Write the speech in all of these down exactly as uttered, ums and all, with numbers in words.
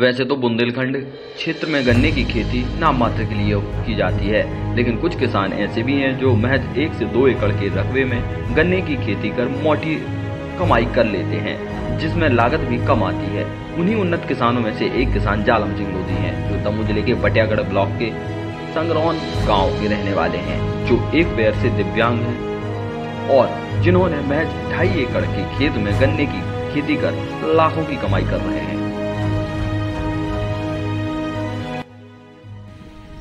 वैसे तो बुंदेलखंड क्षेत्र में गन्ने की खेती नाम मात्र के लिए की जाती है, लेकिन कुछ किसान ऐसे भी हैं जो महज एक से दो एकड़ के रकबे में गन्ने की खेती कर मोटी कमाई कर लेते हैं, जिसमें लागत भी कम आती है। उन्हीं उन्नत किसानों में से एक किसान जालम सिंह लोधी हैं, जो दमोह जिले के पटियागढ़ ब्लॉक के संगरौन गाँव के रहने वाले हैं, जो एक पैर से दिव्यांग हैं और जिन्होंने महज ढाई एकड़ के खेत में गन्ने की खेती कर लाखों की कमाई कर रहे हैं।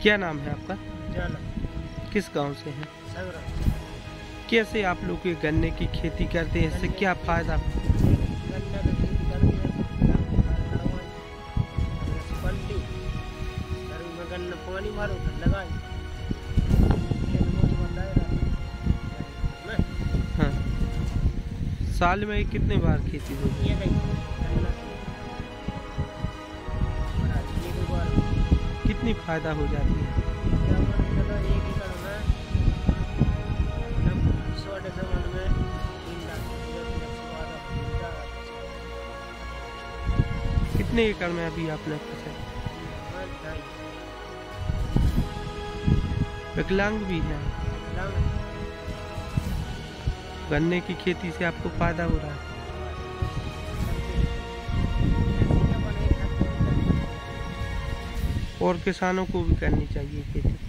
क्या नाम है आपका? जालम। किस गांव से हैं? संगरौन। कैसे आप लोग ये गन्ने की खेती करते हैं, इससे क्या फायदा? पानी मारो लगाए। हाँ। साल में कितने बार खेती होती है? कितनी फायदा हो जाती है? कितने एकड़ में अभी आपने फसल? विकलांग भी है। गन्ने की खेती से आपको फायदा हो रहा है? और किसानों को भी करनी चाहिए खेती।